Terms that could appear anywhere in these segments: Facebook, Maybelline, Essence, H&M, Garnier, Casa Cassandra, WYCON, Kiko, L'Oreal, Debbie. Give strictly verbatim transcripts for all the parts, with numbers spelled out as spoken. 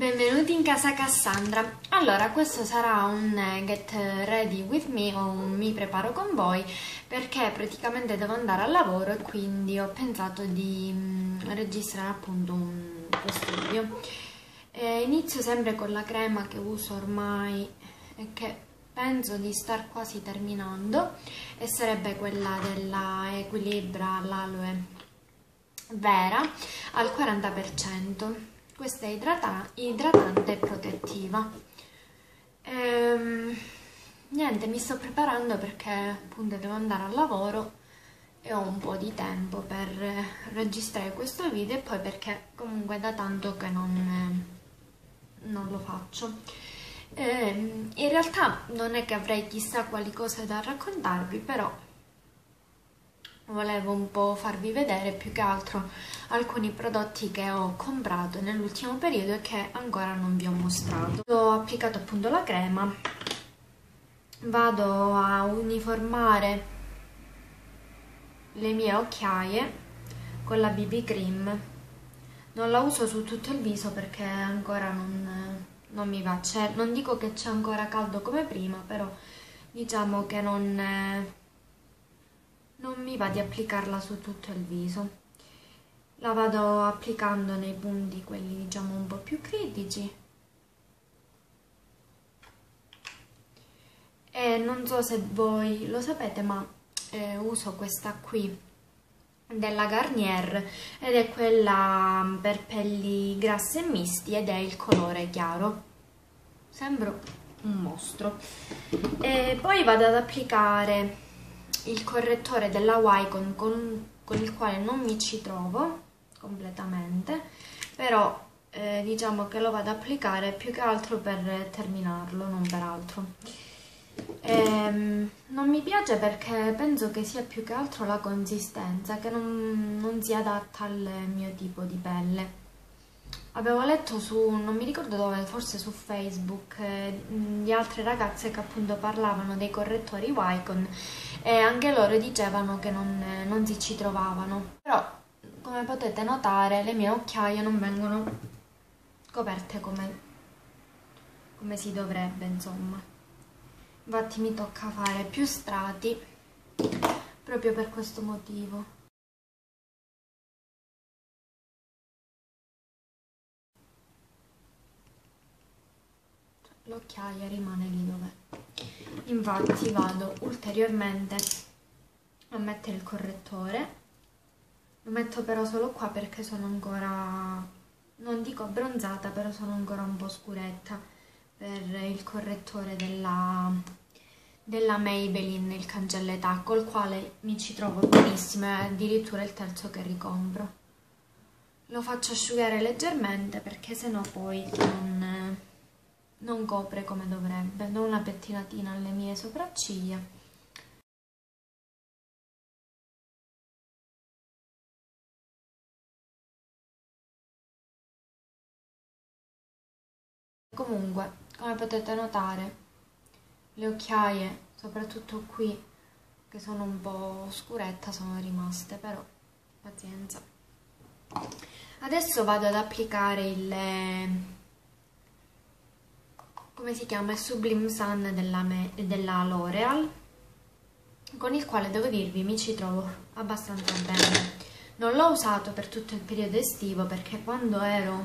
Benvenuti in Casa Cassandra. Allora, questo sarà un get ready with me o un mi preparo con voi, perché praticamente devo andare al lavoro e quindi ho pensato di registrare appunto un studio. E inizio sempre con la crema che uso ormai e che penso di star quasi terminando, e sarebbe quella della Equilibra all'aloe vera al quaranta per cento. Questa è idrata idratante e protettiva. Ehm, niente, mi sto preparando perché appunto devo andare al lavoro e ho un po' di tempo per registrare questo video, e poi perché comunque da tanto che non, non lo faccio. Ehm, in realtà non è che avrei chissà quali cose da raccontarvi, però volevo un po' farvi vedere più che altro alcuni prodotti che ho comprato nell'ultimo periodo e che ancora non vi ho mostrato. Ho applicato appunto la crema, vado a uniformare le mie occhiaie con la B B cream. Non la uso su tutto il viso perché ancora non, non mi va. Cioè, non dico che c'è ancora caldo come prima, però diciamo che non... non mi va di applicarla su tutto il viso. La vado applicando nei punti, quelli diciamo un po' più critici. E non so se voi lo sapete, ma eh, uso questa qui della Garnier, ed è quella per pelli grasse e misti, ed è il colore chiaro. Sembro un mostro. E poi vado ad applicare il correttore della WYCON con, con il quale non mi ci trovo completamente, però eh, diciamo che lo vado ad applicare più che altro per terminarlo, non per altro. Ehm, non mi piace perché penso che sia più che altro la consistenza, che non, non si adatta al mio tipo di pelle. Avevo letto su, non mi ricordo dove, forse su Facebook, eh, di altre ragazze che appunto parlavano dei correttori WYCON, e anche loro dicevano che non, eh, non si ci trovavano. Però, come potete notare, le mie occhiaie non vengono coperte come, come si dovrebbe, insomma. Infatti mi tocca fare più strati proprio per questo motivo. L'occhiaia rimane lì dove. Infatti vado ulteriormente a mettere il correttore. Lo metto però solo qua perché sono ancora, non dico abbronzata, però sono ancora un po' scuretta per il correttore della, della Maybelline, il cancelletà, col quale mi ci trovo benissimo, è addirittura il terzo che ricompro. Lo faccio asciugare leggermente perché sennò poi non... non copre come dovrebbe. Do una pettinatina alle mie sopracciglia. Comunque, come potete notare, le occhiaie, soprattutto qui, che sono un po' scuretta, sono rimaste, però pazienza. Adesso vado ad applicare il... come si chiama? Il Sublime Sun della, della L'Oreal, con il quale devo dirvi mi ci trovo abbastanza bene. Non l'ho usato per tutto il periodo estivo perché quando ero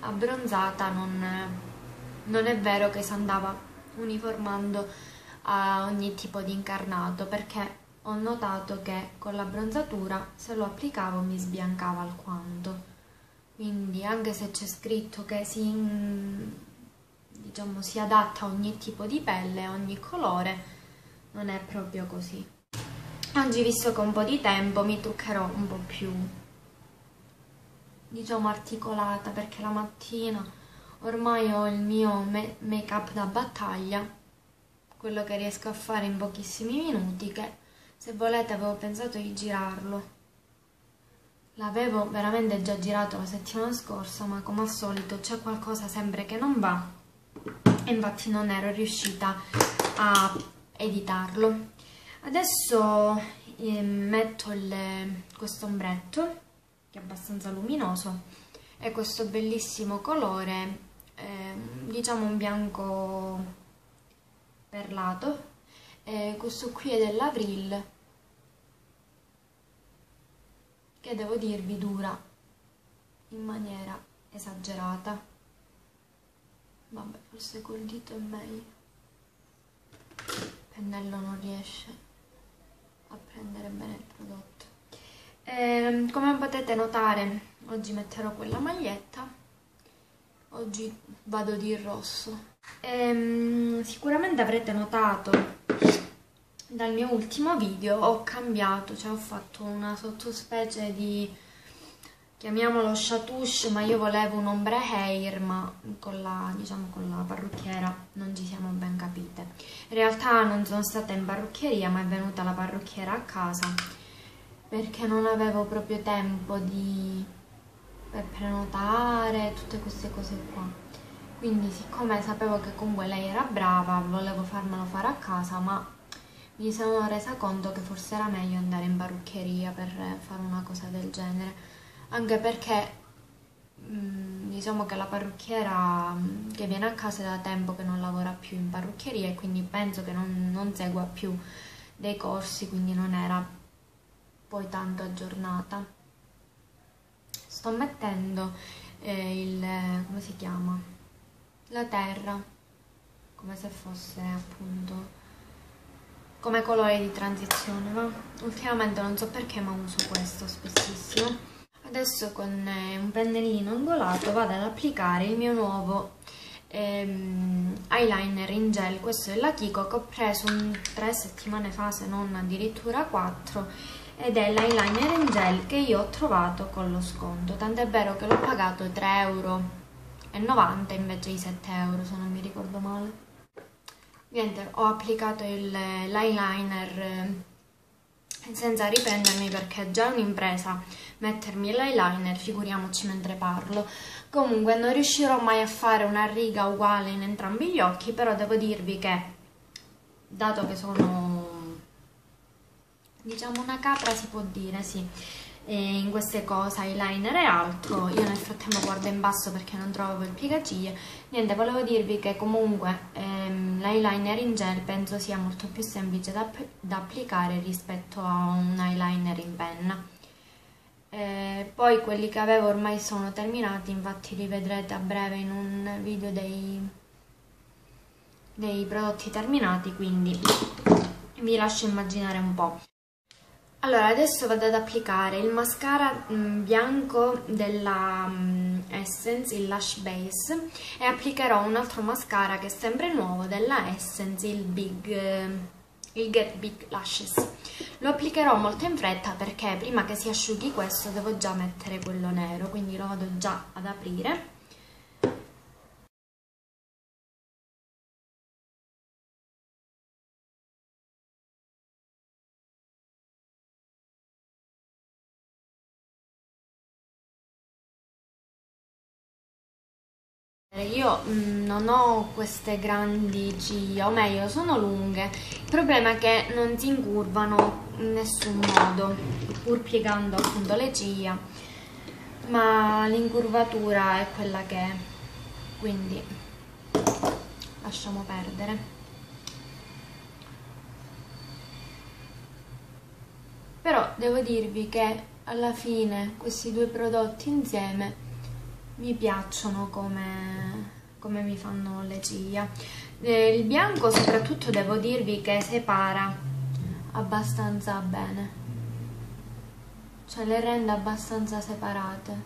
abbronzata non, non è vero che si andava uniformando a ogni tipo di incarnato, perché ho notato che con l'abbronzatura se lo applicavo mi sbiancava alquanto. Quindi anche se c'è scritto che si... diciamo si adatta a ogni tipo di pelle, a ogni colore, non è proprio così. Oggi, visto che ho un po' di tempo, mi truccherò un po' più, diciamo, articolata, perché la mattina ormai ho il mio me make-up da battaglia, quello che riesco a fare in pochissimi minuti, che se volete avevo pensato di girarlo. L'avevo veramente già girato la settimana scorsa, ma come al solito c'è qualcosa sempre che non va. E infatti non ero riuscita a editarlo. Adesso eh, metto questo ombretto che è abbastanza luminoso, e questo bellissimo colore eh, eh, diciamo un bianco perlato. Eh, questo qui è dell'Avril, che devo dirvi dura in maniera esagerata. Vabbè, forse col dito è meglio, il pennello non riesce a prendere bene il prodotto. Eh, come potete notare, oggi metterò quella maglietta, oggi vado di rosso. Eh, sicuramente avrete notato dal mio ultimo video ho cambiato, cioè ho fatto una sottospecie di, chiamiamolo chatouche, ma io volevo un ombre hair, ma con la, diciamo, con la parrucchiera non ci siamo ben capite. In realtà non sono stata in parrucchieria, ma è venuta la parrucchiera a casa, perché non avevo proprio tempo di, per prenotare tutte queste cose qua. Quindi, siccome sapevo che comunque lei era brava, volevo farmelo fare a casa, ma mi sono resa conto che forse era meglio andare in parrucchieria per fare una cosa del genere, anche perché mh, diciamo che la parrucchiera che viene a casa è da tempo che non lavora più in parrucchieria, e quindi penso che non, non segua più dei corsi, quindi non era poi tanto aggiornata. Sto mettendo eh, il, come si chiama? La terra, come se fosse appunto come colore di transizione, ma ultimamente non so perché, ma uso questo spessissimo. Adesso con un pennellino angolato vado ad applicare il mio nuovo ehm, eyeliner in gel. Questo è la Kiko, che ho preso un, tre settimane fa, se non addirittura quattro, ed è l'eyeliner in gel che io ho trovato con lo sconto, tant'è vero che l'ho pagato tre e novanta euro invece di sette euro, se non mi ricordo male. Niente, ho applicato l'eyeliner senza riprendermi, perché è già un'impresa mettermi l'eyeliner, figuriamoci mentre parlo. Comunque non riuscirò mai a fare una riga uguale in entrambi gli occhi, però devo dirvi che, dato che sono, diciamo, una capra, si può dire, sì, e in queste cose, eyeliner e altro, io nel frattempo guardo in basso perché non trovo il piegaciglia. Niente, volevo dirvi che comunque ehm, l'eyeliner in gel penso sia molto più semplice da, da applicare rispetto a un eyeliner in penna. Eh, poi quelli che avevo ormai sono terminati, infatti li vedrete a breve in un video dei, dei prodotti terminati, quindi vi lascio immaginare un po'. Allora, adesso vado ad applicare il mascara mh, bianco della mh, Essence, il Lash Base, e applicherò un altro mascara che è sempre nuovo della Essence, il Big, eh, il Get Big Lashes. Lo applicherò molto in fretta, perché prima che si asciughi questo devo già mettere quello nero, quindi lo vado già ad aprire. Io mh, non ho queste grandi ciglia, o meglio sono lunghe, il problema è che non si incurvano in nessun modo, pur piegando appunto le ciglia, ma l'incurvatura è quella che è, quindi lasciamo perdere. Però devo dirvi che alla fine questi due prodotti insieme mi piacciono come, come mi fanno le ciglia. Eh, il bianco soprattutto devo dirvi che separa abbastanza bene, cioè le rende abbastanza separate,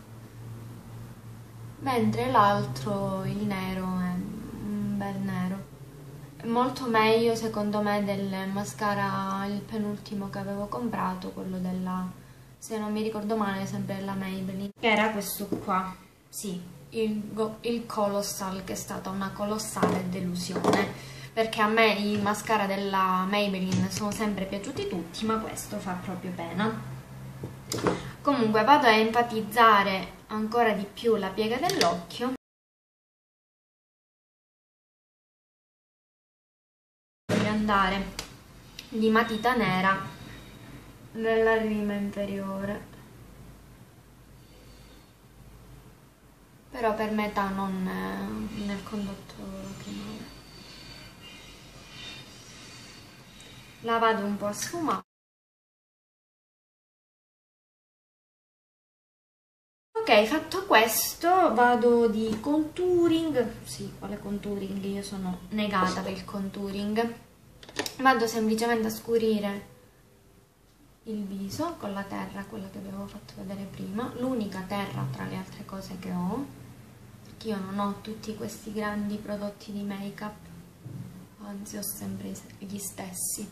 mentre l'altro, il nero, è un bel nero, è molto meglio secondo me del mascara, il penultimo che avevo comprato, quello della, se non mi ricordo male, sempre della Maybelline, che era questo qua. Sì, il, il Colossal, che è stata una colossale delusione, perché a me i mascara della Maybelline sono sempre piaciuti tutti, ma questo fa proprio pena. Comunque vado a enfatizzare ancora di più la piega dell'occhio. Voglio andare di matita nera nella rima inferiore. però per metà, non nel condotto primavera. La vado un po' a sfumare. Ok, fatto questo vado di contouring. Sì, quale contouring? Io sono negata per il contouring. Vado semplicemente a scurire il viso con la terra, quella che avevo fatto vedere prima, l'unica terra tra le altre cose che ho, perché io non ho tutti questi grandi prodotti di make up, anzi ho sempre gli stessi,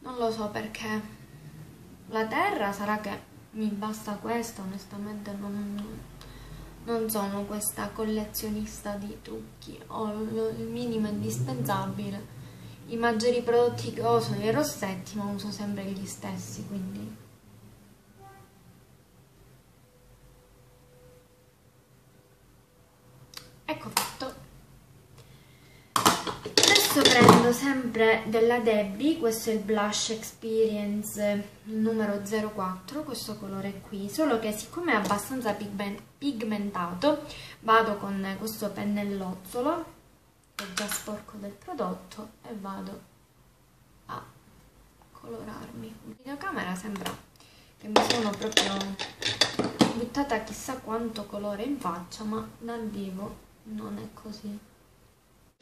non lo so perché. La terra sarà che mi basta questa, onestamente non, non sono questa collezionista di trucchi, ho il minimo indispensabile. I maggiori prodotti che ho sono i rossetti, ma uso sempre gli stessi, quindi ecco fatto. Adesso prendo sempre della Debbie, questo è il Blush Experience numero zero quattro, questo colore qui, solo che siccome è abbastanza pigmentato vado con questo pennellozzolo già sporco del prodotto e vado a colorarmi. In videocamera sembra che mi sono proprio buttata chissà quanto colore in faccia, ma dal vivo non è così.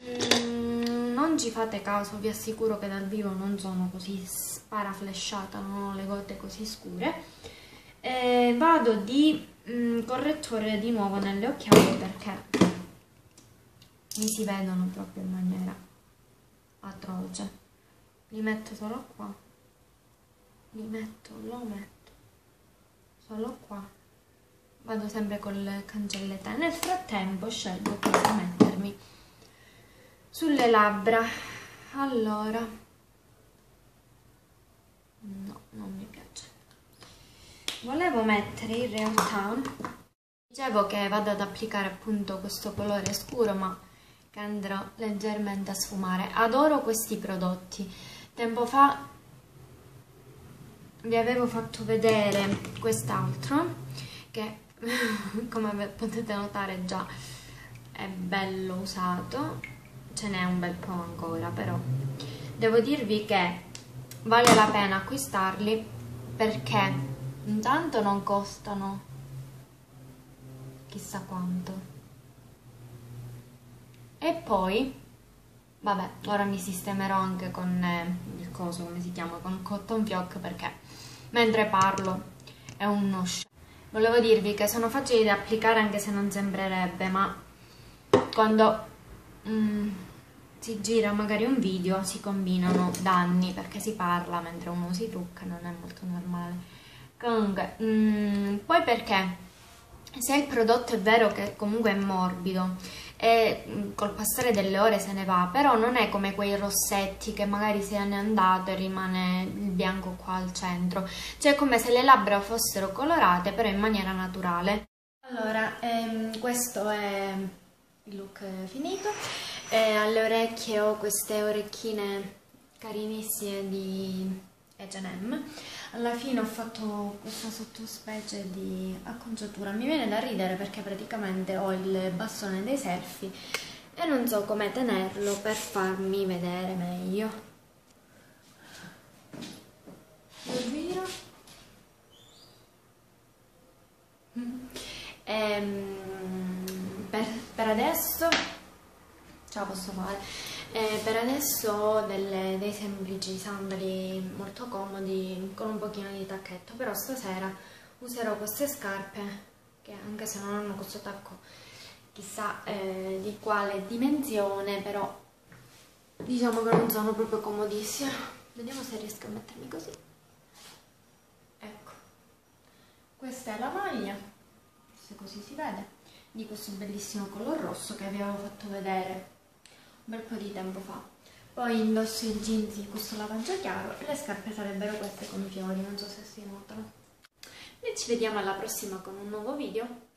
Mm, non ci fate caso, vi assicuro che dal vivo non sono così sparaflesciata, non ho le gote così scure. E vado di mm, correttore di nuovo nelle occhiaie perché mi si vedono proprio in maniera atroce. Li metto solo qua, li metto, lo metto solo qua, vado sempre col cancelletto. Nel frattempo scelgo cosa mettermi sulle labbra. Allora, no, non mi piace. Volevo mettere in realtà, dicevo che vado ad applicare appunto questo colore scuro, ma che andrò leggermente a sfumare. Adoro questi prodotti. Tempo fa vi avevo fatto vedere quest'altro che come potete notare già è bello usato, ce n'è un bel po' ancora, però devo dirvi che vale la pena acquistarli perché intanto non costano chissà quanto. E poi, vabbè, ora mi sistemerò anche con eh, il coso, come si chiama, con cotton fioc, perché mentre parlo è uno show. Volevo dirvi che sono facili da applicare anche se non sembrerebbe, ma quando mm, si gira magari un video si combinano da anni, perché si parla mentre uno si trucca, non è molto normale. Comunque, mm, poi perché? Se il prodotto è vero che comunque è morbido e col passare delle ore se ne va, però non è come quei rossetti che magari se ne è andato e rimane il bianco qua al centro, cioè come se le labbra fossero colorate però in maniera naturale. Allora, ehm, questo è il look finito. Eh, alle orecchie ho queste orecchine carinissime di acca e emme. Alla fine ho fatto questa sottospecie di acconciatura, mi viene da ridere perché praticamente ho il bastone dei selfie e non so come tenerlo per farmi vedere meglio. Lo giro e per, per adesso ce la posso fare. Eh, per adesso ho delle, dei semplici sandali molto comodi con un pochino di tacchetto, però stasera userò queste scarpe che anche se non hanno questo tacco chissà eh, di quale dimensione, però diciamo che non sono proprio comodissime. Vediamo se riesco a mettermi così. Ecco, questa è la maglia, se così si vede, di questo bellissimo color rosso che vi avevo fatto vedere un bel po' di tempo fa. Poi indosso i jeans di questo lavaggio chiaro e le scarpe sarebbero queste con i fiori, non so se si notano. Noi ci vediamo alla prossima con un nuovo video.